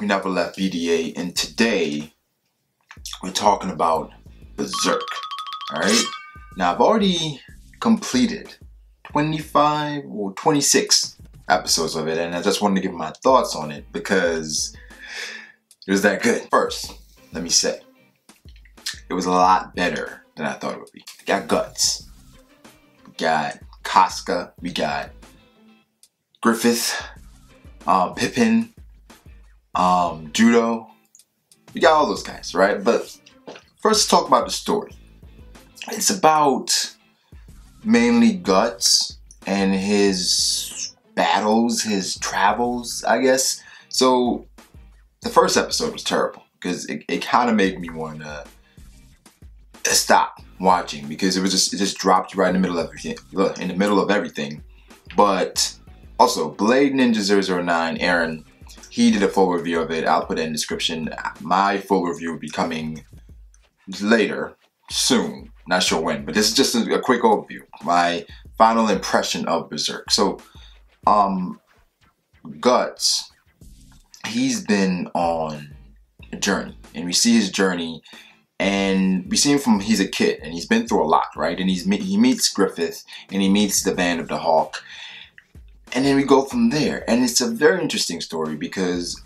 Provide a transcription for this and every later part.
Berserk, we never left VDA, and today we're talking about Berserk. Alright, now I've already completed 25 or 26 episodes of it, and I just wanted to give my thoughts on it because it was that good. First, let me say, it was a lot better than I thought it would be. We got Guts, we got Casca, we got Griffith, Pippin, Judo, we got all those guys, right? But first, talk about the story. It's about mainly Guts and his battles, his travels, I guess. So the first episode was terrible because it kind of made me want to stop watching because it just dropped you right in the middle of everything. But also, BladeNinja009, Aaron, he did a full review of it. I'll put it in the description. My full review will be coming later, soon. Not sure when, but this is just a quick overview. My final impression of Berserk. So, Guts, he's been on a journey. And we see his journey. And we see him from he's a kid. And he's been through a lot, right? And he meets Griffith. And he meets the Band of the Hawk. And then we go from there. And it's a very interesting story because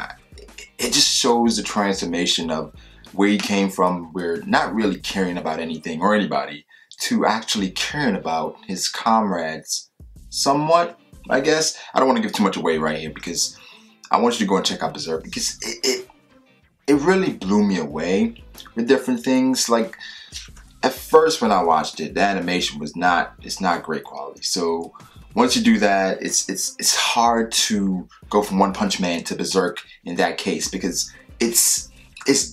it just shows the transformation of where he came from, where not really caring about anything or anybody, to actually caring about his comrades somewhat, I guess. I don't want to give too much away right here because I want you to go and check out Berserk because it really blew me away with different things. Like, at first when I watched it, the animation was not, it's not great quality. So once you do that, it's hard to go from One Punch Man to Berserk in that case because it's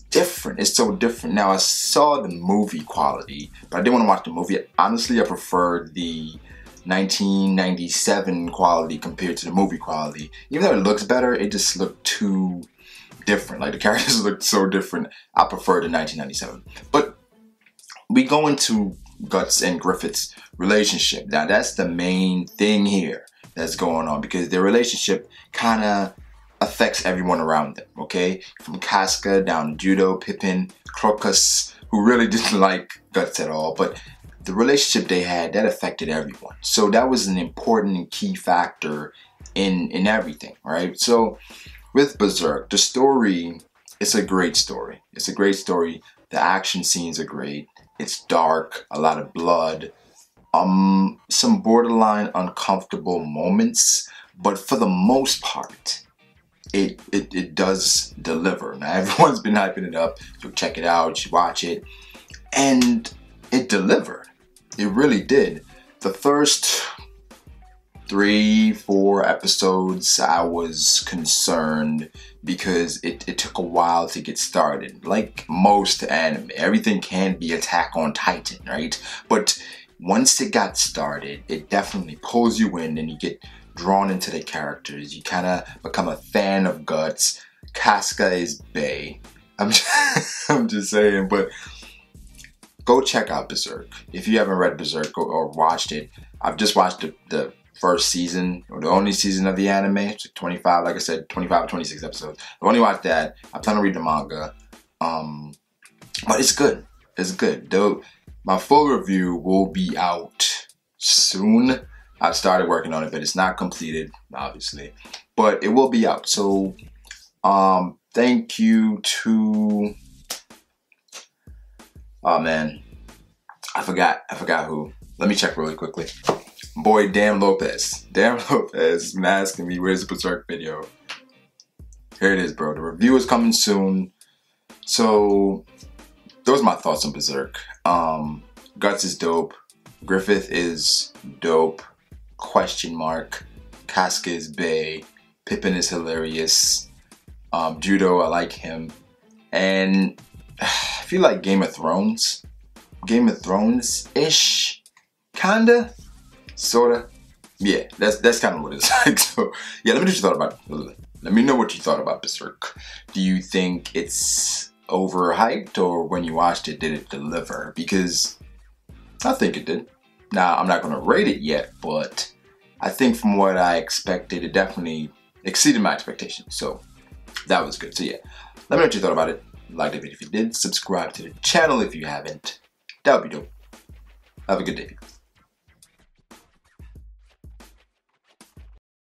different. It's so different. Now, I saw the movie quality, but I didn't want to watch the movie. Honestly, I preferred the 1997 quality compared to the movie quality. Even though it looks better, it just looked too different. Like, the characters looked so different. I preferred the 1997. But we go into Guts and Griffith's relationship. Now, that's the main thing here that's going on because their relationship kind of affects everyone around them, okay? From Casca down to Judo, Pippin, Crocus, who really didn't like Guts at all, but the relationship they had, that affected everyone. So that was an important and key factor in everything, right? So with Berserk, the story, it's a great story. It's a great story. The action scenes are great. It's dark, a lot of blood, some borderline uncomfortable moments, but for the most part, it does deliver. Now, everyone's been hyping it up. So check it out, you watch it, and it delivered. It really did. The first 3-4 episodes, I was concerned because it took a while to get started. Like most anime, everything can be Attack on Titan, right? But once it got started, it definitely pulls you in and you get drawn into the characters. You kind of become a fan of Guts. Casca is bae. I'm just saying, but go check out Berserk. If you haven't read Berserk or watched it, I've just watched the first season, or the only season of the anime. It's 25, like I said, 25, 26 episodes. I've only watched that. I plan to read the manga. But it's good. It's good. Though my full review will be out soon. I've started working on it, but it's not completed, obviously. But it will be out. So thank you to, oh man, I forgot who. Let me check really quickly. Boy, Dan Lopez. Dan Lopez been asking me, where's the Berserk video? Here it is, bro. The review is coming soon. So those are my thoughts on Berserk. Guts is dope. Griffith is dope. Question mark. Casca is bae. Pippin is hilarious. Judo, I like him. And I feel like Game of Thrones. Game of Thrones-ish. Kinda. Sorta, yeah, that's kind of what it's like. So yeah, let me know what you thought about it. Let me know what you thought about Berserk. Do you think it's overhyped, or when you watched it, did it deliver? Because I think it did. Now, I'm not gonna rate it yet, but I think from what I expected, it definitely exceeded my expectations. So that was good. So yeah, let me know what you thought about it. Like the video if you did, subscribe to the channel if you haven't. That would be dope. Have a good day.